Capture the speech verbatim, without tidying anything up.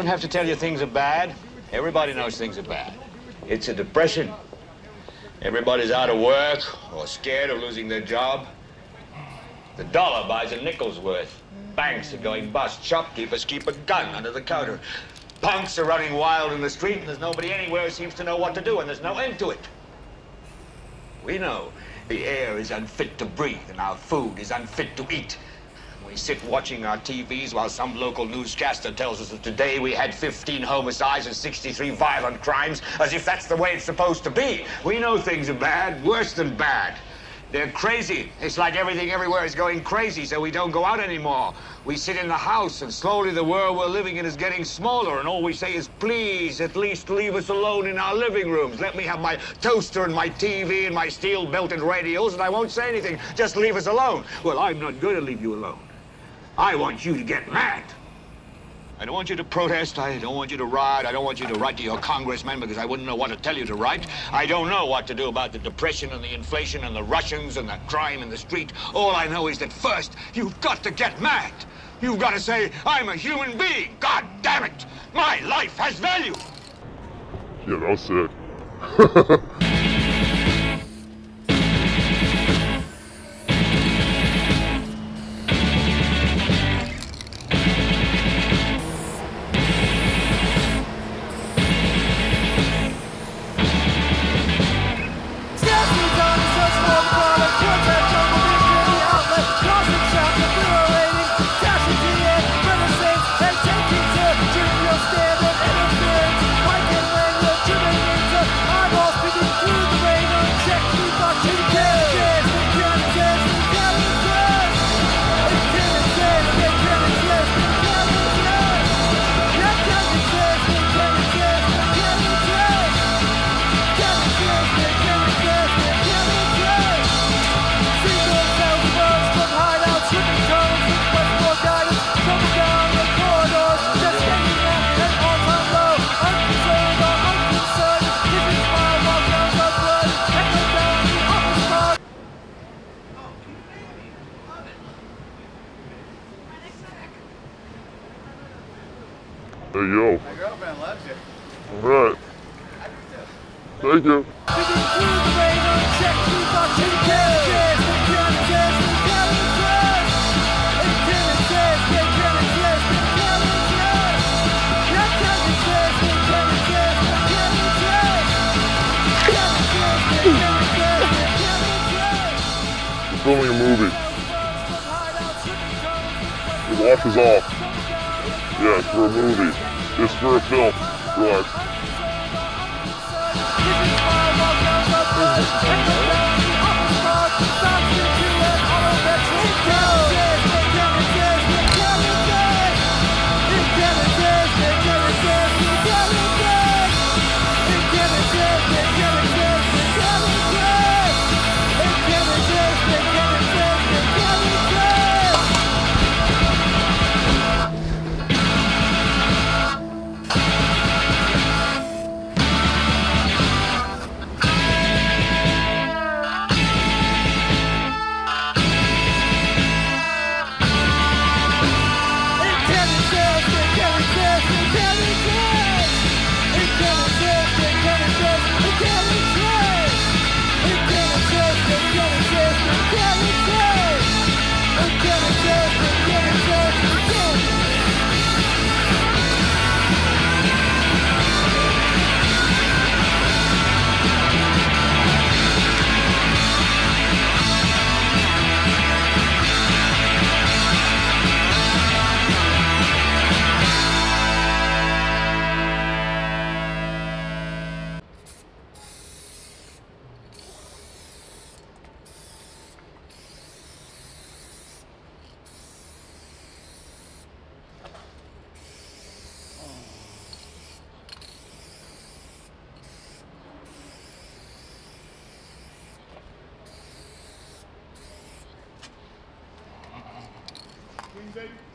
Don't have to tell you things are bad. Everybody knows things are bad. It's a depression. Everybody's out of work or scared of losing their job. The dollar buys a nickel's worth. Banks are going bust. Shopkeepers keep a gun under the counter. Punks are running wild in the street, and there's nobody anywhere who seems to know what to do, and there's no end to it. We know the air is unfit to breathe, and our food is unfit to eat. We sit watching our T Vs while some local newscaster tells us that today we had fifteen homicides and sixty-three violent crimes, as if that's the way it's supposed to be. We know things are bad, worse than bad. They're crazy. It's like everything everywhere is going crazy, so we don't go out anymore. We sit in the house, and slowly the world we're living in is getting smaller, and all we say is, please, at least leave us alone in our living rooms. Let me have my toaster and my T V and my steel-belted radios, and I won't say anything. Just leave us alone. Well, I'm not going to leave you alone. I want you to get mad. I don't want you to protest. I don't want you to riot. I don't want you to write to your congressman because I wouldn't know what to tell you to write. I don't know what to do about the depression and the inflation and the Russians and the crime in the street. All I know is that first, you've got to get mad. You've got to say, I'm a human being. God damn it. My life has value. Yeah, that was it. Hey, yo. My girlfriend loves you. All right. Thank you. We're filming a movie. The watch is off. Yeah, it's for a movie. It's for a film. Relax. Thank you.